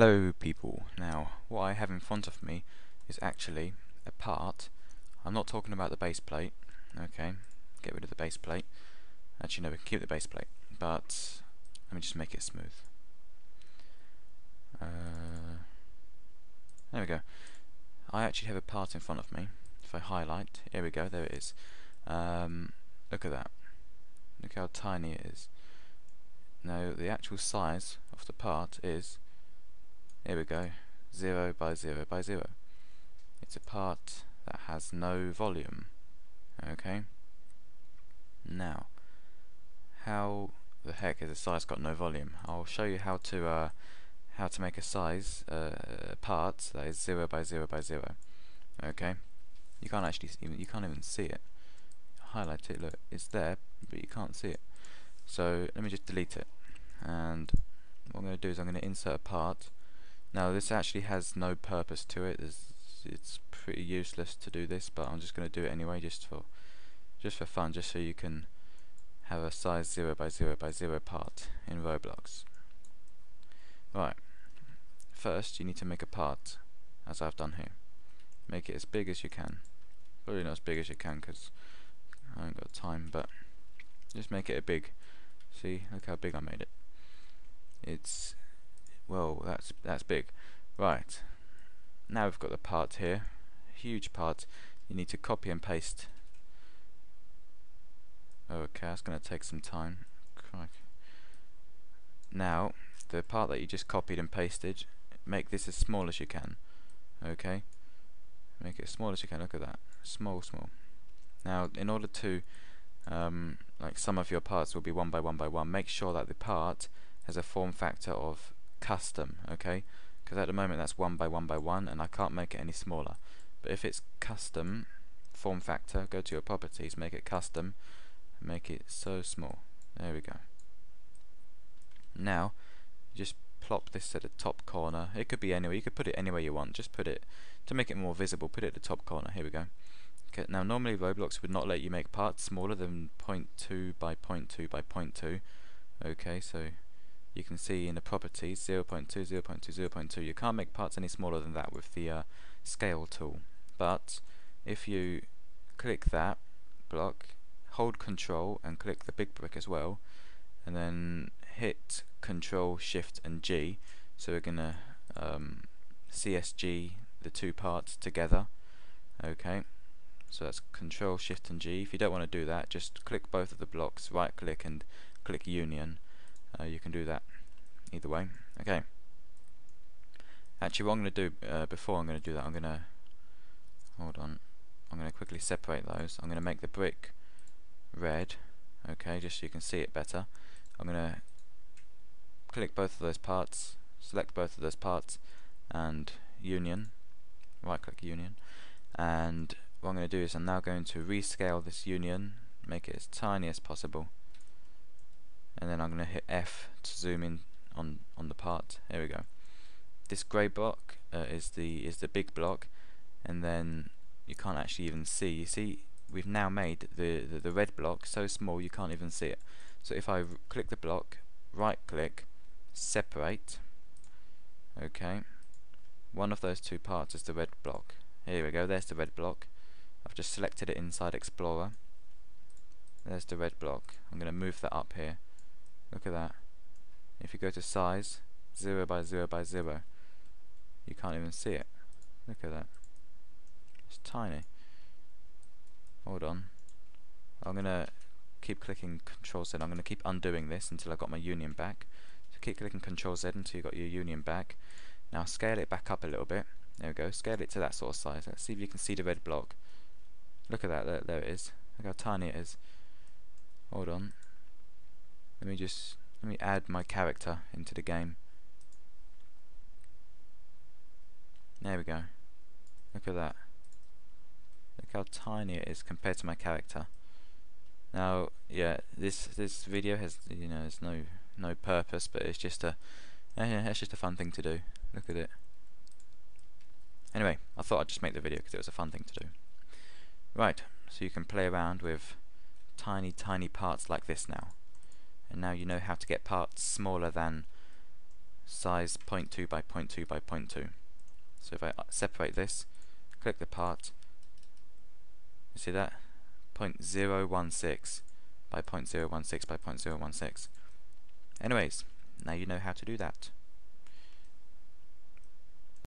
Hello people. Now what I have in front of me is actually a part. I'm not talking about the base plate, okay, get rid of the base plate. Actually no, we can keep the base plate, but let me just make it smooth. There we go. I actually have a part in front of me. If I highlight, here we go, there it is. Look at that, look how tiny it is. Now the actual size of the part is, here we go, 0 by 0 by 0. It's a part that has no volume. Okay, now how the heck is a size got no volume? I'll show you how to make a size part that is 0 by 0 by 0. Okay, you can't actually even, you can't even see it. Highlight it, look, it's there, but you can't see it. So let me just delete it, and what I'm going to do is I'm going to insert a part. Now this actually has no purpose to it. It's pretty useless to do this, but I'm just going to do it anyway, just for fun, just so you can have a size 0 by 0 by 0 part in Roblox. Right, first you need to make a part, as I've done here. Make it as big as you can. Probably not as big as you can because I haven't got time, but just make it a big. See, look how big I made it. It's, well, that's big. Right, now we've got the part here, huge part. You need to copy and paste. Okay, that's going to take some time. Crikey. Now the part that you just copied and pasted, make this as small as you can. Okay, make it as small as you can. Look at that, small. Now in order to like, some of your parts will be 1 by 1 by 1, make sure that the part has a form factor of custom, okay, because at the moment that's 1 by 1 by 1 and I can't make it any smaller. But if it's custom form factor, go to your properties, make it custom, make it so small. There we go. Now just plop this at the top corner. It could be anywhere, you could put it anywhere you want. Just put it, to make it more visible, put it at the top corner. Here we go. Okay, now normally Roblox would not let you make parts smaller than 0.2 by 0.2 by 0.2. Okay, so you can see in the properties 0.2, 0.2, 0.2. You can't make parts any smaller than that with the scale tool. But if you click that block, hold Control and click the big brick as well, and then hit Control Shift and G. So we're gonna CSG the two parts together. Okay, so that's Control Shift and G. If you don't want to do that, just click both of the blocks, right click and click Union. You can do that either way. Okay, actually what I'm gonna do before I'm gonna do that, I'm gonna hold on, I'm gonna quickly separate those. I'm gonna make the brick red, okay, just so you can see it better. I'm gonna click both of those parts, select both of those parts and Union, right click Union, and what I'm gonna do is I'm now going to rescale this Union, make it as tiny as possible, and then I'm gonna hit F to zoom in on the part. Here we go. This grey block is the big block, and then you can't actually even see, you see we've now made the red block so small you can't even see it. So if I click the block, right click, separate, okay, one of those two parts is the red block. Here we go, there's the red block. I've just selected it inside Explorer. There's the red block. I'm gonna move that up here. Look at that. If you go to size, 0 by 0 by 0, you can't even see it. Look at that, it's tiny. Hold on, I'm gonna keep clicking Control Z. I'm gonna keep undoing this until I've got my Union back. So keep clicking Control Z until you've got your Union back. Now scale it back up a little bit. There we go, scale it to that sort of size. Let's see if you can see the red block. Look at that, there it is. Look how tiny it is. Hold on, let me add my character into the game. There we go, look at that, look how tiny it is compared to my character. Now yeah, this video has, you know, there's no purpose, but it's just a fun thing to do. Look at it. Anyway, I thought I'd just make the video because it was a fun thing to do. Right, so you can play around with tiny parts like this now, and now you know how to get parts smaller than size 0.2 by 0.2 by 0.2. So if I separate this, click the part, you see that? 0.016 by 0.016 by 0.016. Anyways, now you know how to do that.